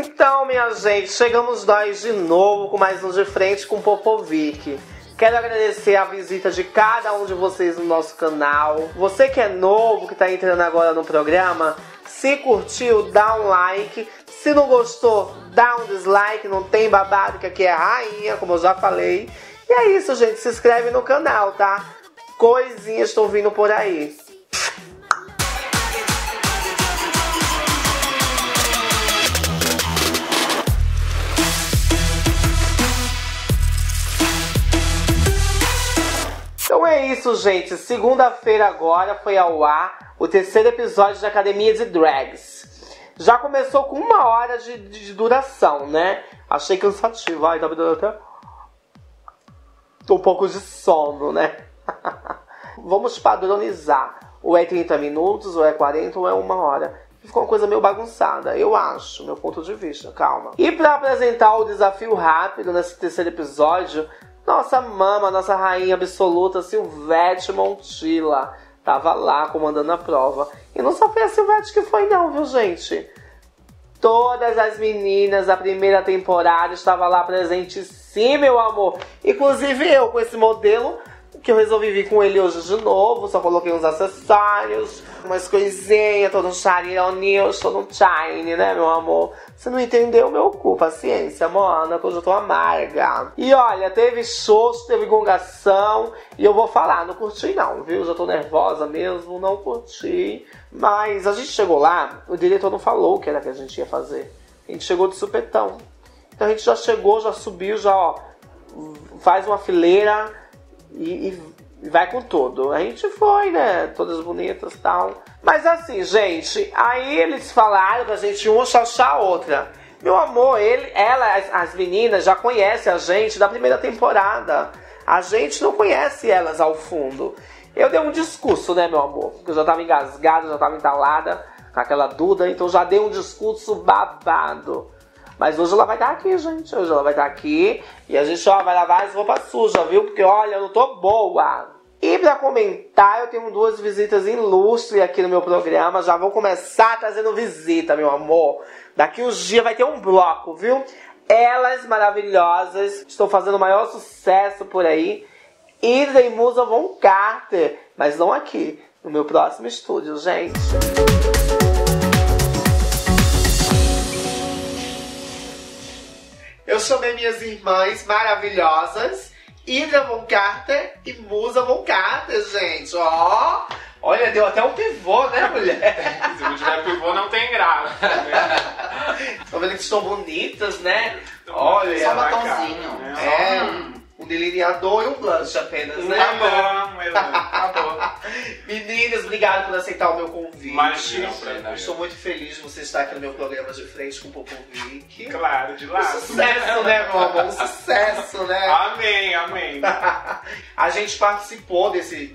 Então, minha gente, chegamos nós de novo com mais um De Frente com Popovick. Quero agradecer a visita de cada um de vocês no nosso canal. Você que é novo, que tá entrando agora no programa, se curtiu, dá um like. Se não gostou, dá um dislike. Não tem babado, que aqui é rainha, como eu já falei. E é isso, gente. Se inscreve no canal, tá? Coisinhas estão vindo por aí. Então é isso, gente. Segunda-feira agora foi ao ar o terceiro episódio da Academia de Drags. Já começou com 1 hora de duração, né? Achei cansativo. Ai, tá me dando até um pouco de sono, né? Vamos padronizar. Ou é 30 minutos, ou é 40, ou é 1 hora. Ficou uma coisa meio bagunçada, eu acho, meu ponto de vista, calma. E pra apresentar o desafio rápido nesse terceiro episódio, nossa mama, nossa rainha absoluta, Sylvette Montilla, tava lá comandando a prova. E não só foi a Sylvette que foi não, viu, gente? Todas as meninas da primeira temporada estavam lá presentes, sim, meu amor. Inclusive eu, com esse modelo, que eu resolvi vir com ele hoje de novo. Só coloquei uns acessórios, umas coisinhas, todo um charironil, todo um shine, né, meu amor? Você não entendeu, meu cu, paciência, mano, que hoje eu tô amarga. E olha, teve xoxo, teve gongação, e eu vou falar, não curti não, viu? Já tô nervosa mesmo, não curti. Mas a gente chegou lá, o diretor não falou o que era que a gente ia fazer. A gente chegou de supetão. Então a gente já chegou, já subiu, já ó, faz uma fileira e vai com tudo. A gente foi, né? Todas bonitas e tal. Mas assim, gente, aí eles falaram pra gente uma chachar a outra. Meu amor, as meninas já conhecem a gente da primeira temporada. A gente não conhece elas ao fundo. Eu dei um discurso, né, meu amor? Porque eu já tava engasgada, já tava entalada com aquela Duda. Então já dei um discurso babado. Mas hoje ela vai estar aqui, gente. Hoje ela vai estar aqui. E a gente, ó, vai lavar as roupas sujas, viu? Porque, olha, eu não tô boa. E pra comentar, eu tenho 2 visitas ilustres aqui no meu programa. Já vou começar trazendo visita, meu amor. Daqui uns dias vai ter um bloco, viu? Elas maravilhosas. Estão fazendo o maior sucesso por aí. Hidra e Musa Von Carter. Mas não aqui. No meu próximo estúdio, gente. Eu chamei minhas irmãs maravilhosas, Hidra Von Carter e Musa Von Carter, gente, ó. Olha, deu até um pivô, né, mulher? Se não tiver pivô, não tem graça. Tô vendo que estão bonitas, né? Olha, só um batonzinho. Cara, né? É, um delineador e um blush apenas, né? Acabou. Meninas, obrigado por aceitar o meu convite. Imagina, Fred. Estou muito feliz de você estar aqui no meu programa De Frente com o Popovick. Claro, de lá. Um sucesso, né, meu amor? Um sucesso, né? Amém, amém. A gente participou desse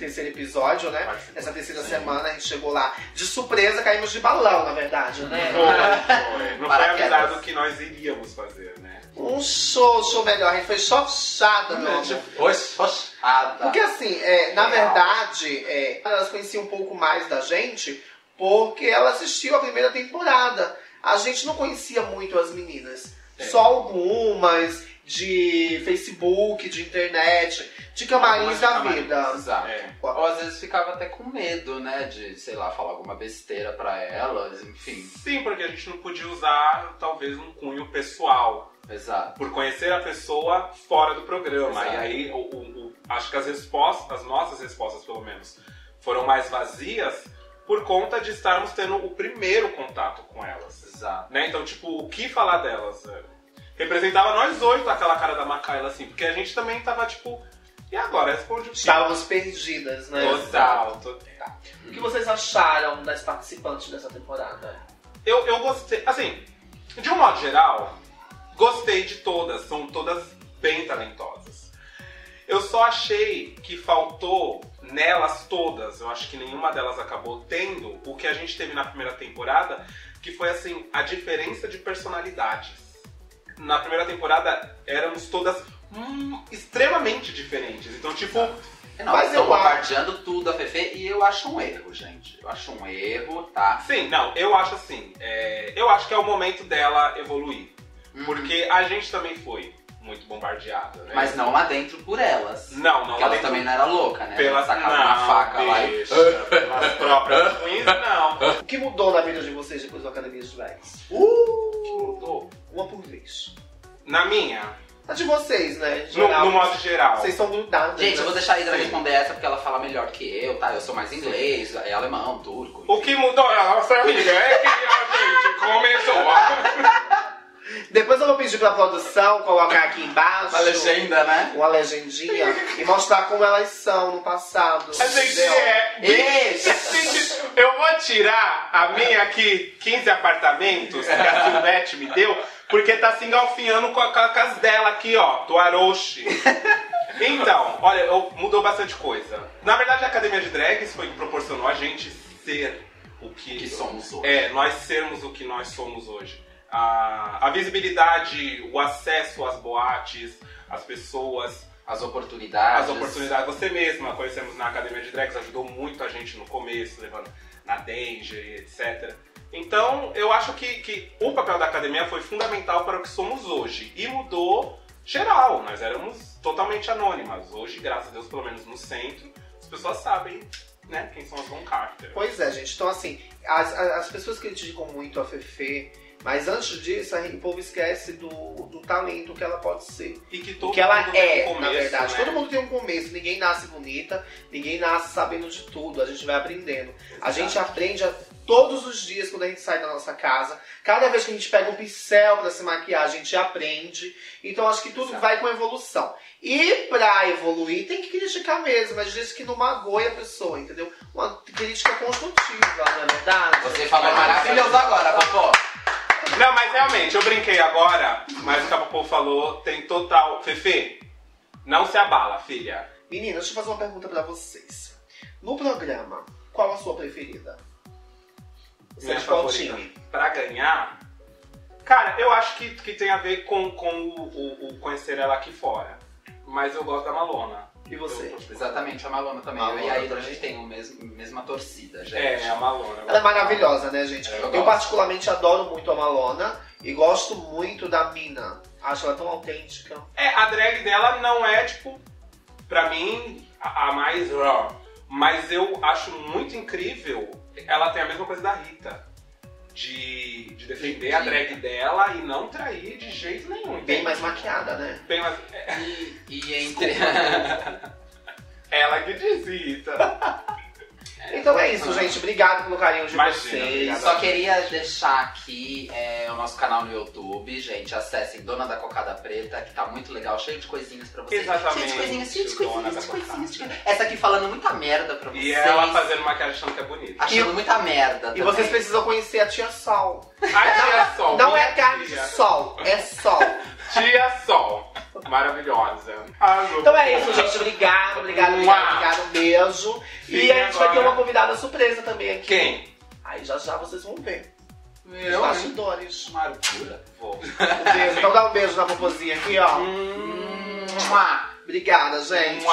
terceiro episódio, né? Essa terceira semana a gente chegou lá. De surpresa, caímos de balão, na verdade, né? Foi. Não foi avisado o que nós iríamos fazer, né? Um show melhor. A gente foi xoxada, meu amor. Foi xoxada. Porque assim, na verdade, elas conheciam um pouco mais da gente porque ela assistiu a primeira temporada. A gente não conhecia muito as meninas. Só algumas de Facebook, de internet, de camarins da vida. Exato. Ou às vezes ficava até com medo, né? De, sei lá, falar alguma besteira pra elas, enfim. Sim, porque a gente não podia usar, talvez, um cunho pessoal. Exato. Por conhecer a pessoa fora do programa. Exato. E aí, acho que as respostas, as nossas respostas, pelo menos, foram mais vazias por conta de estarmos tendo o primeiro contato com elas. Exato. Né? Então, tipo, o que falar delas? Representava nós 8 aquela cara da Mikaela, assim, porque a gente também tava, tipo, e agora? Responde o que? Estávamos perdidas, né? Total, total. O que vocês acharam das participantes dessa temporada? Eu gostei, assim, de um modo geral, gostei de todas, são todas bem talentosas. Eu só achei que faltou nelas todas, eu acho que nenhuma delas acabou tendo o que a gente teve na primeira temporada, que foi, assim, a diferença de personalidades. Na primeira temporada, éramos todas extremamente diferentes. Então, tipo, Não, mas eu bombardeando tudo a Fefe e eu acho um erro, gente. Eu acho um erro, tá? Sim, não, eu acho assim. Eu acho que é o momento dela evoluir. Porque a gente também foi muito bombardeada, né? Mas não lá dentro por elas. Não, não. Porque elas também não eram loucas, né? Pelas sacavam uma faca lá e... pelas próprias ruins, não. O que mudou na vida de vocês depois da Academia de Drags? O que mudou? Uma por vez. Na minha? A de vocês, né? No modo geral. Vocês são grudados. Gente, né? Eu vou deixar a Hidra responder essa porque ela fala melhor que eu, tá? Eu sou mais inglês, é alemão, turco. O que mudou na nossa amiga é que a gente começou a... Depois eu vou pedir pra produção colocar aqui embaixo... uma legenda, né? Uma legendinha e mostrar como elas são no passado. A gente eu vou tirar a minha aqui, 15 apartamentos, que a Sylvette me deu, porque tá se engalfinhando com a casa dela aqui, ó, do Aroshi. Então, olha, mudou bastante coisa. Na verdade, a Academia de Drags foi que proporcionou a gente ser o que somos hoje. É, nós sermos o que nós somos hoje. A visibilidade, o acesso às boates, às pessoas, as oportunidades. As oportunidades, você mesma. Conhecemos na Academia de Drags, ajudou muito a gente no começo, levando na Danger, etc. Então, eu acho que o papel da Academia foi fundamental para o que somos hoje. E mudou geral, nós éramos totalmente anônimas. Hoje, graças a Deus, pelo menos no centro, as pessoas sabem, né, quem são as Von Carter. Pois é, gente. Então, assim, as pessoas criticam muito a Fefe, mas antes disso, o povo esquece do talento que ela pode ser. E que todo mundo tem um começo, na verdade. Né? Todo mundo tem um começo. Ninguém nasce bonita, ninguém nasce sabendo de tudo. A gente vai aprendendo. Exato. A gente aprende todos os dias quando a gente sai da nossa casa. Cada vez que a gente pega um pincel pra se maquiar, a gente aprende. Então acho que tudo vai com evolução. E pra evoluir, tem que criticar mesmo, mas desde que não magoe a pessoa, entendeu? Uma crítica construtiva, não é verdade? Você falou maravilhoso agora, Popó. Não, mas realmente, eu brinquei agora, mas o que a Popô falou tem total... Fefe, não se abala, filha. Menina, deixa eu fazer uma pergunta pra vocês. No programa, qual a sua preferida? Você é de qual time? Pra ganhar? Cara, eu acho que tem a ver com o conhecer ela aqui fora. Mas eu gosto da Malona. E você? Exatamente, a Malona também. Malona eu e a Hidra, a gente tem a mesma torcida, gente. É, a Malona. Ela é maravilhosa, né, gente? Eu particularmente adoro muito a Malona e gosto muito da Mina. Acho ela tão autêntica. É, a drag dela não é, tipo, pra mim, a mais raw. Mas eu acho muito incrível, ela tem a mesma coisa da Rita. De defender a drag dela e não trair de jeito nenhum. Entende? Bem mais maquiada, né? Bem mais... E entre... ela que desita. Então é isso, gente. Obrigado pelo carinho de vocês. Só queria deixar aqui o nosso canal no YouTube, gente. Acessem Dona da Cocada Preta, que tá muito legal, cheio de coisinhas pra vocês. Exatamente. Cheio de coisinhas. Essa aqui falando muita merda pra vocês. E ela fazendo maquiagem achando que é bonita. Achando muita merda também. E vocês precisam conhecer a Tia Sol. A Tia Sol. Não é carne de sol, é sol. Tia Sol. Maravilhosa. Então é isso, gente. Obrigado. Um beijo. E a gente vai ter uma convidada surpresa também aqui. Quem? Aí já vocês vão ver. Os bastidores. Maravilha. Um beijo. Então dá um beijo na popozinha aqui, ó. Obrigada, gente.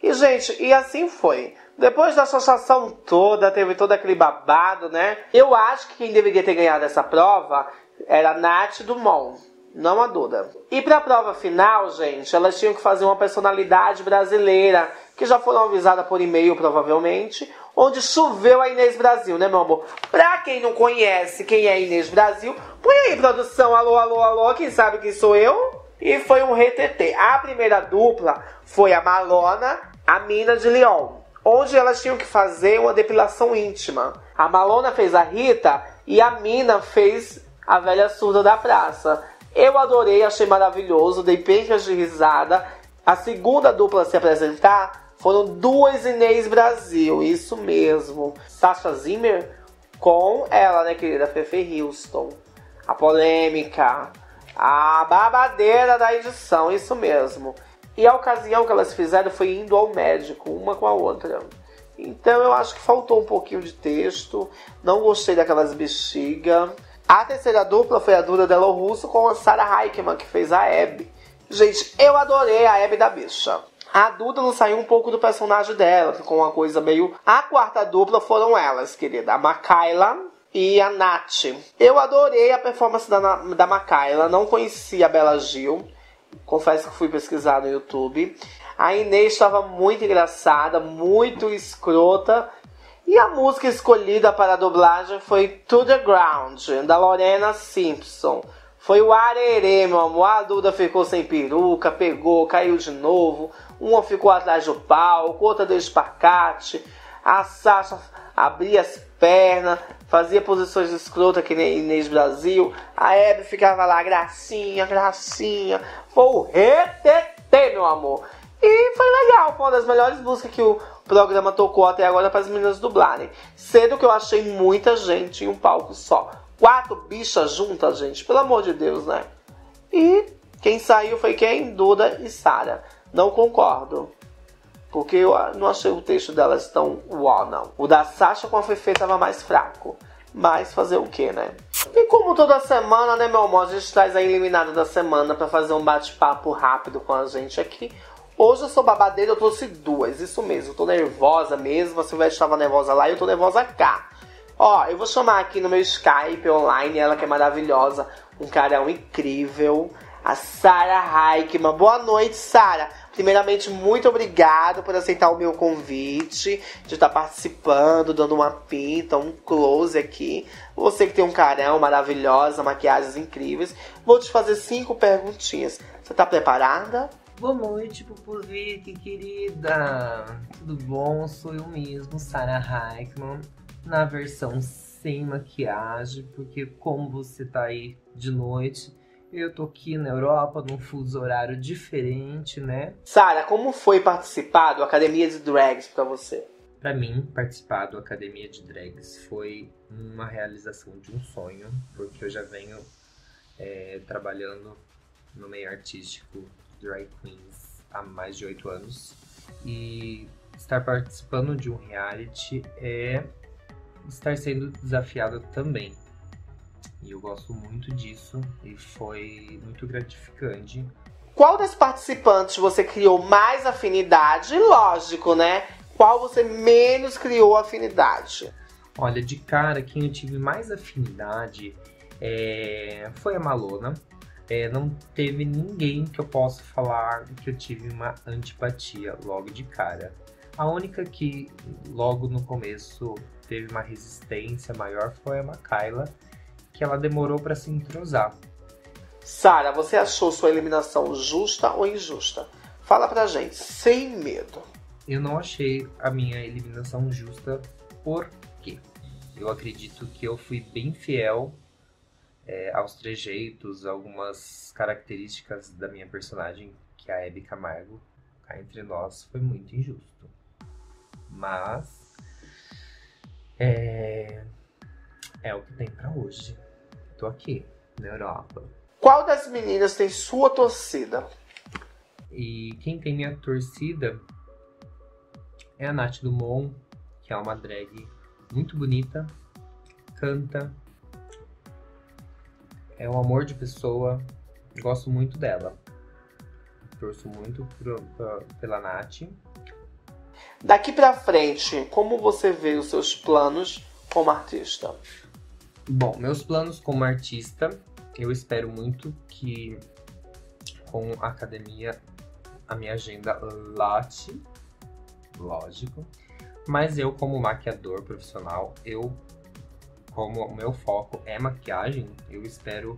E, gente, e assim foi. Depois da chachação toda, teve todo aquele babado, né? Eu acho que quem deveria ter ganhado essa prova era a Nath Dumont. Não há dúvida. E pra prova final, gente, elas tinham que fazer uma personalidade brasileira, que já foram avisadas por e-mail, provavelmente, onde choveu a Inês Brasil, né, meu amor? Pra quem não conhece quem é Inês Brasil, põe aí, produção, alô, alô, alô, quem sabe quem sou eu? E foi um retetê. A primeira dupla foi a Malona, a Mina de Leon, onde elas tinham que fazer uma depilação íntima. A Malona fez a Rita e a Mina fez a Velha Surda da Praça. Eu adorei, achei maravilhoso, dei pencas de risada. A segunda dupla a se apresentar foram duas Inês Brasil, isso mesmo. Sasha Zimmer com ela, né, querida? Fefe Houston. A polêmica, a babadeira da edição, isso mesmo. E a ocasião que elas fizeram foi indo ao médico, uma com a outra. Então eu acho que faltou um pouquinho de texto, não gostei daquelas bexigas. A terceira dupla foi a Duda Dello Russo com a Sarah Hickman, que fez a Abby. Gente, eu adorei a Abby da bicha. A Duda não saiu um pouco do personagem dela, ficou uma coisa meio... A quarta dupla foram elas, querida. A Mikaela e a Nath. Eu adorei a performance da Mikaela. Não conhecia a Bela Gil. Confesso que fui pesquisar no YouTube. A Inês estava muito engraçada, muito escrota. E a música escolhida para a dublagem foi To The Ground, da Lorena Simpson. Foi o arerê, meu amor. A Duda ficou sem peruca, pegou, caiu de novo. Uma ficou atrás do palco, outra deu espacate. A Sasha abria as pernas, fazia posições escrotas que nem Inês Brasil. A Hebe ficava lá, gracinha, gracinha. Foi o retetê, meu amor. E foi legal, foi uma das melhores músicas que o programa tocou até agora para as meninas dublarem. Sendo que eu achei muita gente em um palco só. 4 bichas juntas, gente, pelo amor de Deus, né? E quem saiu foi quem? Duda e Sarah. Não concordo, porque eu não achei o texto delas tão uau, não. O da Sasha com a Fefe tava mais fraco. Mas fazer o que, né? E como toda semana, né, meu amor, a gente traz a eliminada da semana para fazer um bate-papo rápido com a gente aqui. Hoje eu sou babadeira, eu trouxe duas, isso mesmo. Eu tô nervosa mesmo, a Sylvette estava nervosa lá e eu tô nervosa cá. Ó, eu vou chamar aqui no meu Skype online, ela que é maravilhosa, um carão incrível, a Sarah Hickman. Boa noite, Sarah. Primeiramente, muito obrigado por aceitar o meu convite, de estar participando, dando uma pinta, um close aqui. Você que tem um carão maravilhosa, maquiagens incríveis. Vou te fazer 5 perguntinhas. Você tá preparada? Boa noite, Popovick, querida! Tudo bom? Sou eu mesmo, Sarah Hickman, na versão sem maquiagem, porque como você tá aí de noite, eu tô aqui na Europa, num fuso horário diferente, né? Sarah, como foi participar do Academia de Drags pra você? Pra mim, participar do Academia de Drags foi uma realização de um sonho, porque eu já venho trabalhando no meio artístico Drag Queens há mais de 8 anos, e estar participando de um reality é estar sendo desafiada também, e eu gosto muito disso, e foi muito gratificante. Qual das participantes você criou mais afinidade? Lógico, né? Qual você menos criou afinidade? Olha, de cara, quem eu tive mais afinidade foi a Malona. Não teve ninguém que eu possa falar que eu tive uma antipatia logo de cara. A única que logo no começo teve uma resistência maior foi a Mikaela, que ela demorou para se entrosar. Sarah, você achou sua eliminação justa ou injusta? Fala pra gente, sem medo. Eu não achei a minha eliminação justa, por quê? Eu acredito que eu fui bem fiel aos trejeitos, algumas características da minha personagem, que é a Hebe Camargo. Cá entre nós, foi muito injusto. Mas é o que tem pra hoje. Tô aqui, na Europa. Qual das meninas tem sua torcida? E quem tem minha torcida é a Nath Dumont, que é uma drag muito bonita, canta, é um amor de pessoa, gosto muito dela. Torço muito pela Nath. Daqui pra frente, como você vê os seus planos como artista? Bom, meus planos como artista, eu espero muito que com a academia a minha agenda late, lógico. Mas eu, como maquiador profissional, como o meu foco é maquiagem, eu espero,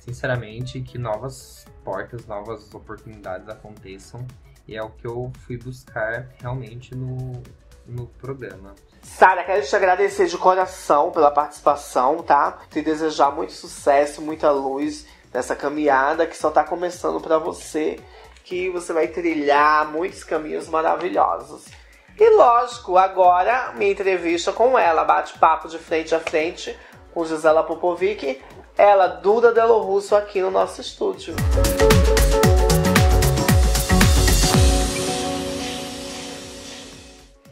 sinceramente, que novas portas, novas oportunidades aconteçam. E é o que eu fui buscar realmente no programa. Sarah, quero te agradecer de coração pela participação, tá? Te desejar muito sucesso, muita luz nessa caminhada que só tá começando pra você. Que você vai trilhar muitos caminhos maravilhosos. E lógico, agora minha entrevista com ela, bate-papo de frente a frente com Gysella Popovick, ela, Duda Dello Russo, aqui no nosso estúdio.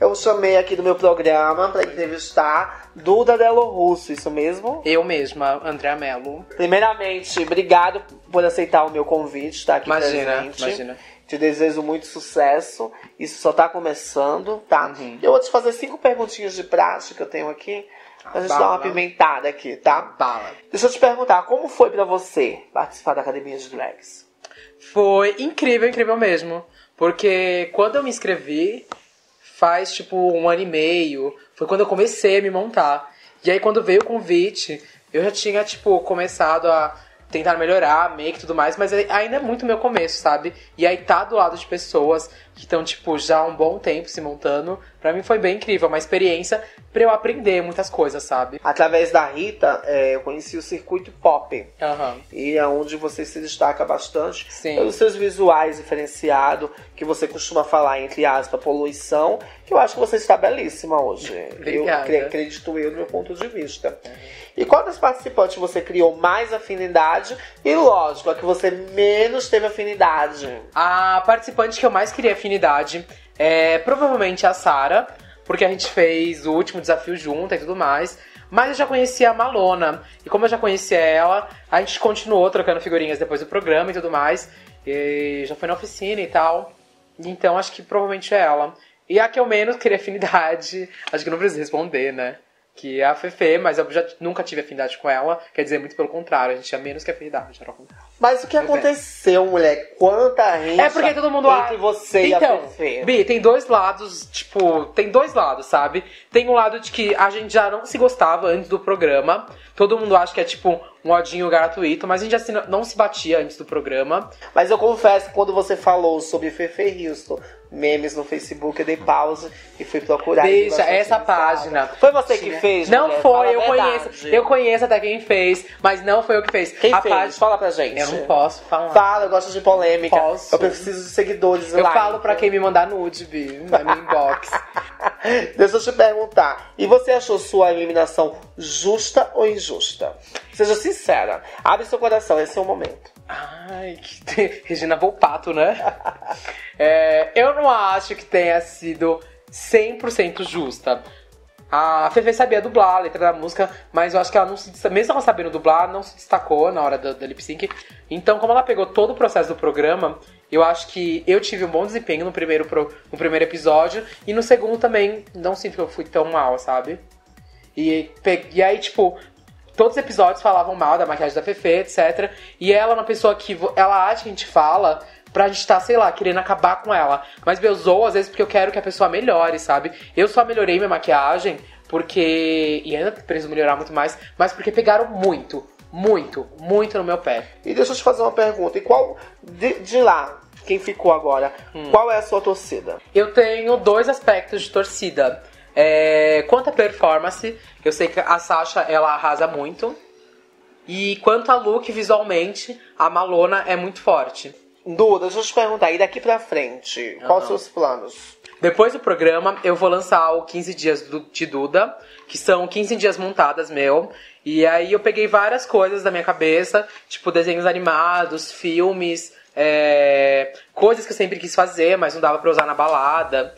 Eu chamei aqui do meu programa para entrevistar Duda Dello Russo, isso mesmo? Eu mesma, André Melo. Primeiramente, obrigado por aceitar o meu convite, estar aqui presente. Imagina. Te desejo muito sucesso. Isso só tá começando, tá? Uhum. Eu vou te fazer 5 perguntinhas de prática que eu tenho aqui. Pra gente dar uma pimentada aqui, tá? Bala. Deixa eu te perguntar, como foi pra você participar da Academia de Drags? Foi incrível, incrível mesmo. Porque quando eu me inscrevi, faz tipo 1 ano e meio, foi quando eu comecei a me montar. E aí quando veio o convite, eu já tinha tipo começado a tentar melhorar, make e tudo mais, mas ainda é muito meu começo, sabe? E aí tá do lado de pessoas que estão tipo já há um bom tempo se montando. Pra mim foi bem incrível, uma experiência pra eu aprender muitas coisas, sabe? Através da Rita, eu conheci o Circuito Pop. Uhum. E é onde você se destaca bastante. Sim. Pelos seus visuais diferenciados, que você costuma falar, entre aspas, poluição, que eu acho que você está belíssima hoje. Obrigada. Eu acredito eu no meu ponto de vista. Uhum. E qual das participantes você criou mais afinidade? E lógico, a que você menos teve afinidade? A participante que eu mais criei afinidade é provavelmente a Sarah, porque a gente fez o último desafio junto e tudo mais. Mas eu já conhecia a Malona. E como eu já conhecia ela, a gente continuou trocando figurinhas depois do programa e tudo mais. E já foi na oficina e tal. Então acho que provavelmente é ela. E a que eu menos queria afinidade, acho que não preciso responder, né? Que é a Fefe, mas eu já nunca tive afinidade com ela. Quer dizer, muito pelo contrário, a gente tinha menos que afinidade. Mas o que aconteceu, mulher? Quanta rixa é porque todo mundo entre você então, e a Fefe. Bi, tem 2 lados, tipo... Tem 2 lados, sabe? Tem um lado de que a gente já não se gostava antes do programa. Todo mundo acha que é, tipo, um odinho gratuito. Mas a gente já não se batia antes do programa. Mas eu confesso que quando você falou sobre Fefe Houston... memes no Facebook, eu dei pausa e fui procurar. Deixa, essa página. Foi você que fez? Não foi, eu conheço até quem fez, mas não foi eu que fez. Quem fez? Fala pra gente. Eu não posso falar. Fala, eu gosto de polêmica. Posso. Eu preciso de seguidores lá. Eu falo pra quem me mandar nude, Bi, na minha inbox. Deixa eu te perguntar, e você achou sua eliminação justa ou injusta? Seja sincera, abre seu coração, esse é o momento. Ai, que Regina Volpato, né? Eu não acho que tenha sido 100% justa. A Fefe sabia dublar a letra da música, mas eu acho que ela não se destacou. Mesmo ela sabendo dublar, não se destacou na hora da lip sync. Então, como ela pegou todo o processo do programa, eu acho que eu tive um bom desempenho no primeiro episódio. E no segundo também, não sinto que eu fui tão mal, sabe? E aí, tipo... Todos os episódios falavam mal da maquiagem da Fefe, etc. E ela é uma pessoa que ela acha que a gente fala pra gente estar, sei lá, querendo acabar com ela. Mas eu zoo às vezes porque eu quero que a pessoa melhore, sabe? Eu só melhorei minha maquiagem porque... E ainda preciso melhorar muito mais. Mas porque pegaram muito, muito, muito no meu pé. E deixa eu te fazer uma pergunta. E qual... De lá, quem ficou agora, qual é a sua torcida? Eu tenho 2 aspectos de torcida. Quanto à performance, eu sei que a Sasha, ela arrasa muito. E quanto a look, visualmente, a Malona é muito forte. Duda, deixa eu te perguntar, e daqui pra frente, quais os seus planos? Depois do programa, eu vou lançar o 15 Dias de Duda, que são 15 dias montadas, meu. E aí eu peguei várias coisas da minha cabeça, tipo desenhos animados, filmes, coisas que eu sempre quis fazer, mas não dava pra usar na balada.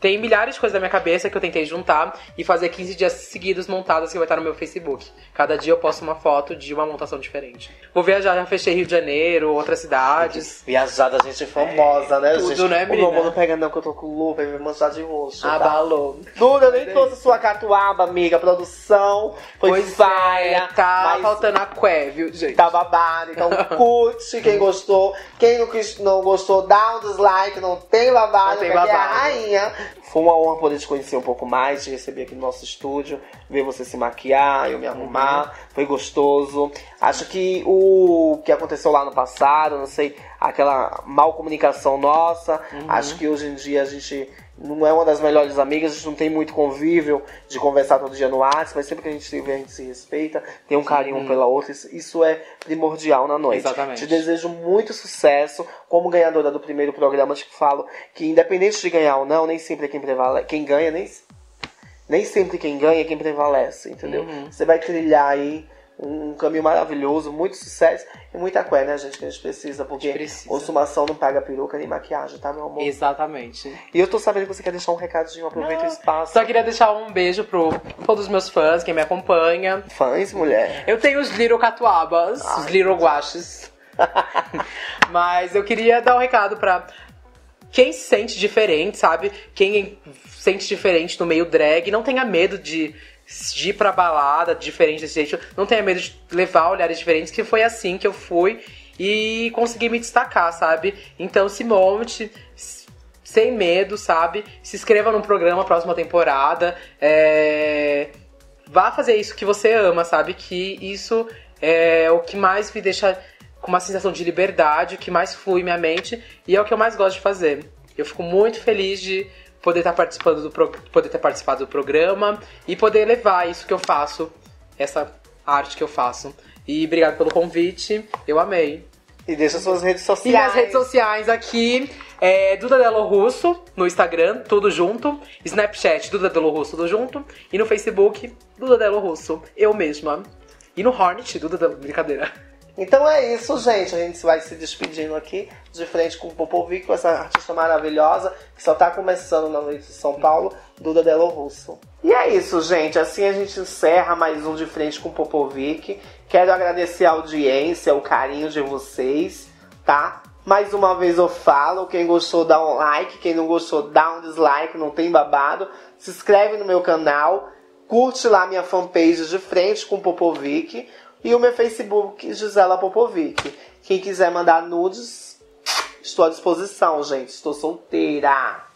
Tem milhares de coisas na minha cabeça que eu tentei juntar e fazer 15 dias seguidos montadas que vai estar no meu Facebook. Cada dia eu posto uma foto de uma montação diferente. Vou viajar, já fechei Rio de Janeiro, outras cidades. Viajada, gente famosa, né, tudo, gente? Tudo, né, menina? O lobo não pega não, que eu tô com lupa e me manchar de rosto. Abalou. Tá? Duda, eu nem trouxe sua catuaba, amiga. A produção foi falha. Tá faltando a cué, viu, gente? Tá babado, então curte quem gostou. Quem não gostou, dá um dislike, não tem babado, porque é a rainha. Foi uma honra poder te conhecer um pouco mais, te receber aqui no nosso estúdio, ver você se maquiar, eu me arrumar, foi gostoso. Acho que o que aconteceu lá no passado, não sei, aquela mal comunicação nossa, acho que hoje em dia a gente não é uma das melhores amigas, a gente não tem muito convívio de conversar todo dia no WhatsApp, mas sempre que a gente se vê, a gente se respeita, tem um carinho um pela outra, isso é primordial na noite. Exatamente. Te desejo muito sucesso, como ganhadora do primeiro programa, te falo que independente de ganhar ou não, nem sempre é quem prevalece, quem ganha, nem sempre quem ganha é quem prevalece, entendeu? Você vai trilhar aí um caminho maravilhoso, muito sucesso e muita cué, né, gente, que a gente precisa, porque consumação não paga peruca nem maquiagem, tá, meu amor? Exatamente. E eu tô sabendo que você quer deixar um recadinho, aproveita o espaço. Só queria deixar um beijo pra todos os meus fãs, quem me acompanha. Fãs, mulher? Eu tenho os Little Catuabas, os Little Guaches. Mas eu queria dar um recado pra quem se sente diferente, sabe? Quem se sente diferente no meio drag, não tenha medo de ir pra balada diferente desse jeito. Não tenha medo de levar olhares diferentes, que foi assim que eu fui e consegui me destacar, sabe? Então se monte, sem medo, sabe? Se inscreva num programa, próxima temporada. Vá fazer isso que você ama, sabe? Que isso é o que mais me deixa com uma sensação de liberdade, o que mais flui minha mente, e é o que eu mais gosto de fazer. Eu fico muito feliz de poder estar participando poder ter participado do programa e poder levar isso que eu faço, essa arte que eu faço. E obrigado pelo convite, eu amei. E deixa suas redes sociais. E as redes sociais aqui é Duda Dello Russo no Instagram, tudo junto. Snapchat, Duda Dello Russo, tudo junto. E no Facebook, Duda Dello Russo, eu mesma. E no Hornet, Duda Dello... Brincadeira. Então é isso, gente. A gente vai se despedindo aqui, de frente com o Popovick, com essa artista maravilhosa, que só tá começando na noite de São Paulo, Duda Dello Russo. E é isso, gente. Assim a gente encerra mais um De Frente com o Popovick. Quero agradecer a audiência, o carinho de vocês, tá? Mais uma vez eu falo, quem gostou dá um like, quem não gostou dá um dislike, não tem babado. Se inscreve no meu canal, curte lá minha fanpage De Frente com o Popovick. E o meu Facebook, Gysella Popovick. Quem quiser mandar nudes, estou à disposição, gente. Estou solteira.